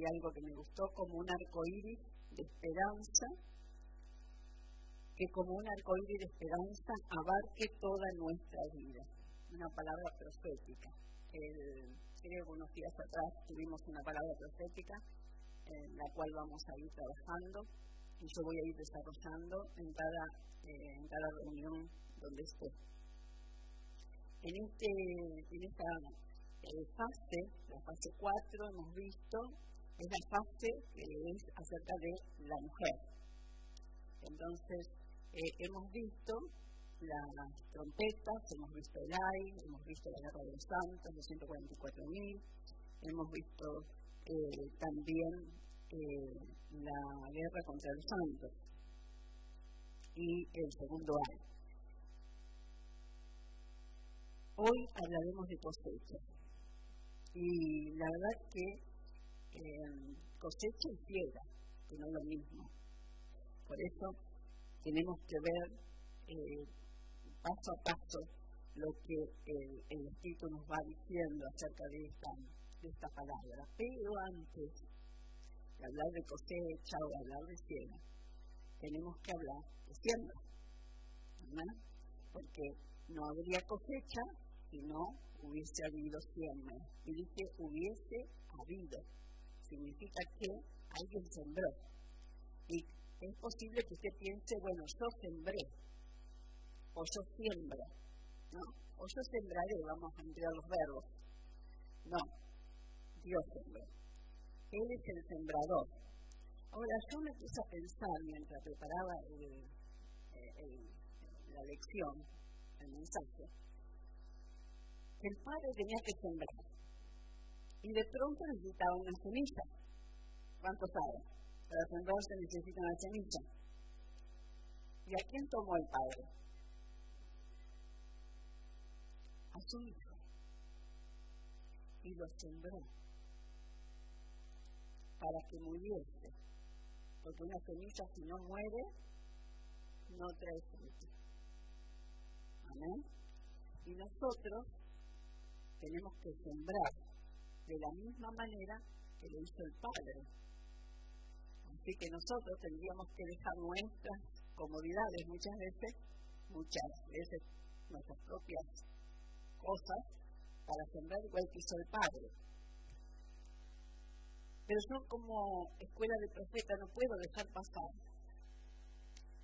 y algo que me gustó, como un arcoíris de esperanza, que como un arcoíris de esperanza abarque toda nuestra vida. Una palabra profética. Creo que unos días atrás tuvimos una palabra profética en la cual vamos a ir trabajando, y yo voy a ir desarrollando en cada reunión donde esté. En esta fase, la fase 4, hemos visto, es la fase que es acerca de la mujer. Entonces, hemos visto las trompetas, hemos visto el AI, hemos visto la guerra de los santos, los 144.000, hemos visto también la guerra contra los santos y el segundo AI. Hoy hablaremos de cosecha. Y la verdad es que cosecha y piedra, que no es lo mismo. Por eso tenemos que ver paso a paso lo que el Espíritu nos va diciendo acerca de esta palabra. Pero antes de hablar de cosecha o hablar de siembra, tenemos que hablar de siembra, ¿verdad? Porque no habría cosecha si no hubiese habido siembra. Y dice hubiese habido, significa que alguien sembró. Y es posible que usted piense, bueno, yo sembré, o yo siembro, ¿no? O yo sembraré, vamos a emplear los verbos. No, Dios sembró. Él es el sembrador. Ahora, yo me puse a pensar mientras preparaba la lección, el mensaje. El padre tenía que sembrar y de pronto necesitaba una semilla. ¿Cuánto saben? Para sembrar se necesita una semilla. ¿Y a quién tomó el padre? A su hijo. Y lo sembró para que muriese. Porque una semilla, si no muere, no trae fruto. Amén. Y nosotros tenemos que sembrar de la misma manera que lo hizo el Padre. Así que nosotros tendríamos que dejar nuestras comodidades muchas veces nuestras propias cosas, para sembrar igual que hizo el Padre. Pero yo como escuela de profeta no puedo dejar pasar.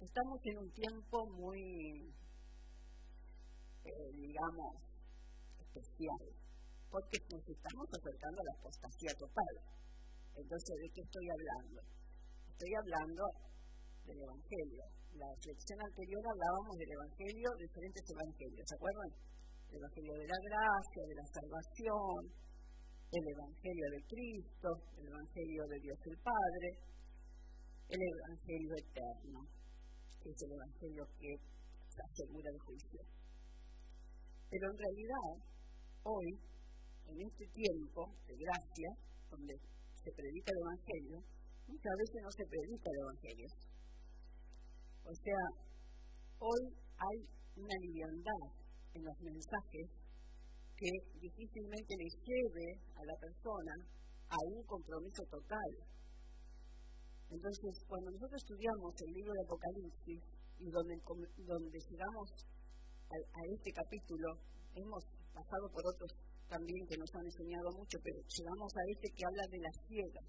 Estamos en un tiempo muy, digamos, especial, porque nos estamos acercando a la apostasía total. Entonces, ¿de qué estoy hablando? Estoy hablando del Evangelio. La sección anterior hablábamos del Evangelio, diferentes Evangelios, ¿se acuerdan? El Evangelio de la gracia, de la salvación, el Evangelio de Cristo, el Evangelio de Dios el Padre, el Evangelio eterno, que es el Evangelio que se asegura el juicio. Pero en realidad, hoy, en este tiempo de gracia, donde se predica el Evangelio, muchas veces no se predica el Evangelio. O sea, hoy hay una liviandad en los mensajes que difícilmente le lleve a la persona a un compromiso total. Entonces, cuando nosotros estudiamos el libro de Apocalipsis y donde llegamos a este capítulo, hemos pasado por otros también que nos han enseñado mucho, pero llegamos a este que habla de la siega,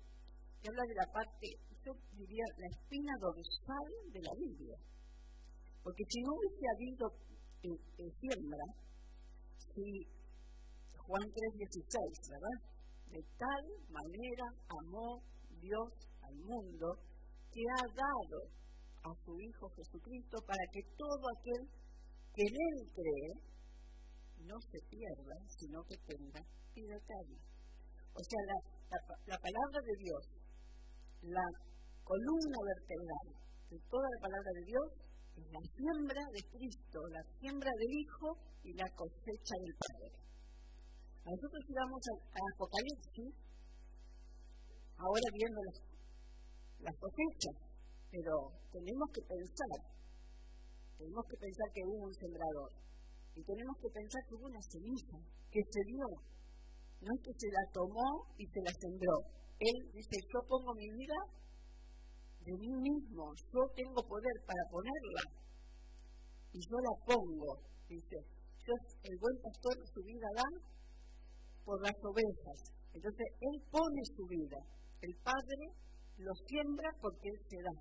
que habla de la parte, yo diría, la espina dorsal de la Biblia. Porque si no hubiese habido siembra, si Juan 3:16, ¿verdad? De tal manera amó Dios al mundo que ha dado a su Hijo Jesucristo para que todo aquel que en él cree no se pierda, sino que tenga vida eterna. O sea, la palabra de Dios, la columna vertebral de toda la palabra de Dios, es la siembra de Cristo, la siembra del Hijo y la cosecha del Padre. Nosotros llegamos a Apocalipsis, ahora viendo las cosechas, pero tenemos que pensar que hubo un sembrador y tenemos que pensar que hubo una semilla que se dio, no es que se la tomó y se la sembró, Él dice, yo pongo mi vida de mí mismo, yo tengo poder para ponerla, y yo la pongo. Dice, yo, el buen pastor, su vida da por las ovejas. Entonces, él pone su vida. El Padre lo siembra porque él se da.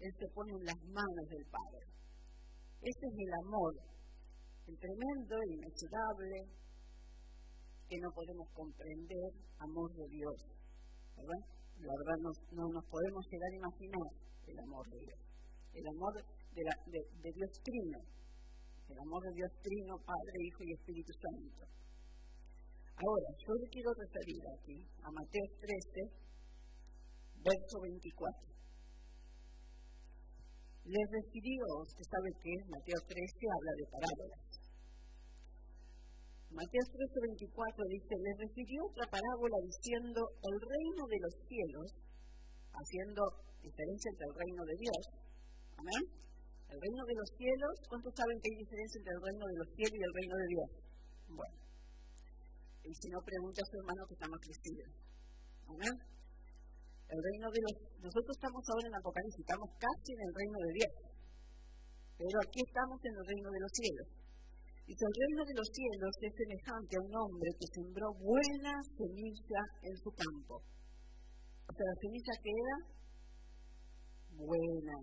Él se pone en las manos del Padre. Ese es el amor, el tremendo, el inexorable, que no podemos comprender, amor de Dios. ¿Verdad? La verdad no nos podemos llegar a imaginar el amor de Dios. El amor de Dios Trino. El amor de Dios Trino, Padre, Hijo y Espíritu Santo. Ahora, yo le quiero referir aquí a Mateo 13, verso 24. Les refirió, usted sabe que Mateo 13 habla de parábolas. Mateo 13, 24 dice, les refirió otra parábola diciendo, el reino de los cielos, haciendo diferencia entre el reino de Dios, ¿amén? El reino de los cielos, ¿cuántos saben que hay diferencia entre el reino de los cielos y el reino de Dios? Bueno, y si no, pregunta a su hermano que está más crecido, ¿amén? El reino de los... Nosotros estamos ahora en Apocalipsis, estamos casi en el reino de Dios. Pero aquí estamos en el reino de los cielos. Y el reino de los cielos es semejante a un hombre que sembró buena semilla en su campo. O sea, la semilla que era buena.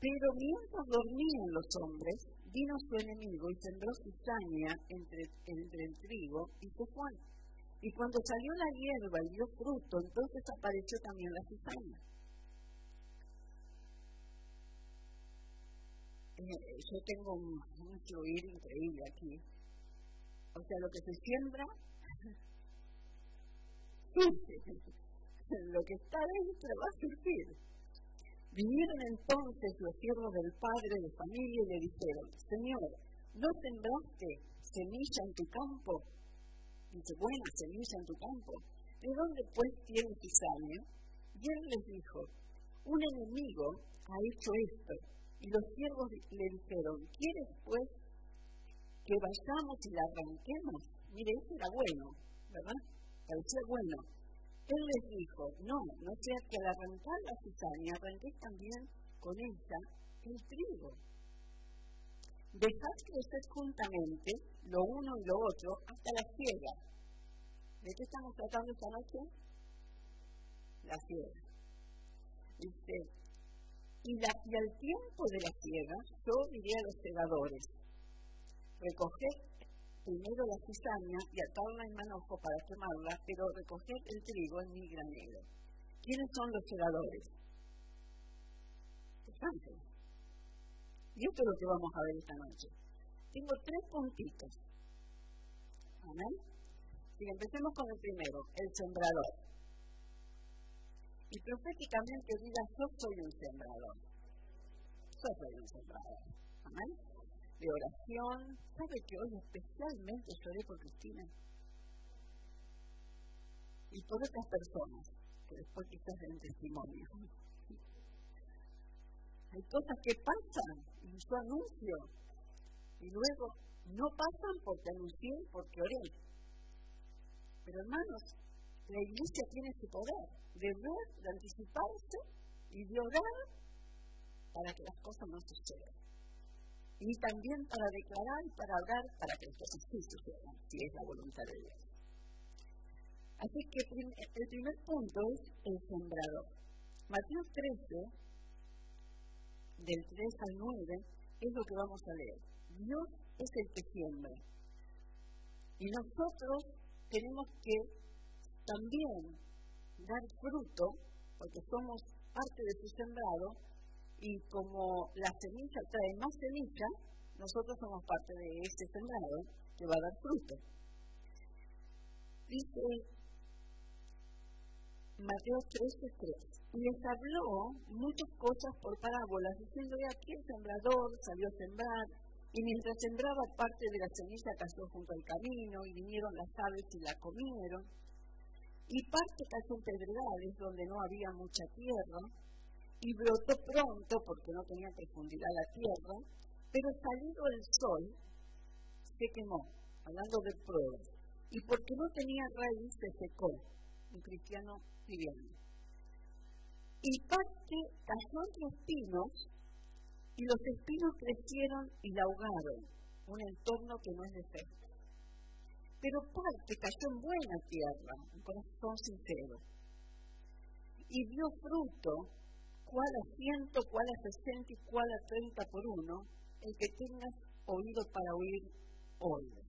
Pero mientras dormían los hombres, vino su enemigo y sembró cizaña entre el trigo y se fue. Y cuando salió la hierba y dio fruto, entonces apareció también la cizaña. Yo tengo un fluir increíble aquí. O sea, lo que se siembra, lo que está dentro va a surgir. Vinieron entonces los siervos del padre de familia y le dijeron, Señor, ¿no sembraste semilla en tu campo? Dice, buena semilla en tu campo. ¿De dónde pues tiene cizaña? Y él les dijo, un enemigo ha hecho esto. Y los siervos le dijeron, ¿quieres pues que vayamos y la arranquemos? Mire, eso era bueno, ¿verdad? Parecía bueno. Él les dijo, no sea que al arrancar la cizaña, arranquéis también con ella el trigo. Dejad crecer juntamente lo uno y lo otro hasta la siega. ¿De qué estamos tratando esta noche? La siega. Dice, y al tiempo de la siega, yo diré a los segadores, recoged primero la cizaña y atadla en manojo para quemarla, pero recoged el trigo en mi granero. ¿Quiénes son los segadores? Los ángeles. Y esto es lo que vamos a ver esta noche. Tengo tres puntitos. ¿Amén? Y empecemos con el primero, el sembrador. Y proféticamente diga, yo soy un sembrador. Yo soy un sembrador. ¿Amén? De oración. ¿Sabe que hoy especialmente lloré por Cristina? Y por otras personas, que después quizás den testimonio. Hay cosas que pasan, y yo anuncio, y luego no pasan porque anuncié, porque oré. Pero hermanos, la iglesia tiene su poder de ver, de anticiparse y de orar para que las cosas no sucedan. Y también para declarar y para orar para que las cosas sí sucedan, si es la voluntad de Dios. Así que el primer punto es el sembrador. Mateo 13, del 3 al 9, es lo que vamos a leer. Dios es el que siembra. Y nosotros tenemos que también dar fruto, porque somos parte de su sembrado, y como la semilla trae más semilla, nosotros somos parte de este sembrado que va a dar fruto. Dice Mateo 13:3, y les habló muchas cosas por parábolas, diciendo, aquí el sembrador salió a sembrar, y mientras sembraba parte de la semilla cayó junto al camino, y vinieron las aves y la comieron. Y parte cayó en pedregales donde no había mucha tierra, y brotó pronto porque no tenía profundidad la tierra, pero salido el sol se quemó, hablando de pruebas, y porque no tenía raíz se secó. un cristiano viviendo. Y parte cayó entre espinos, y los espinos crecieron y la ahogaron, un entorno que no es de fe. Pero parte cayó en buena tierra, un corazón sincero, y dio fruto, cual a 100, cual a 60 y cual a 30 por uno. El que tengas oído para oír, oiga.